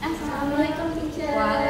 Assalamualaikum, teacher.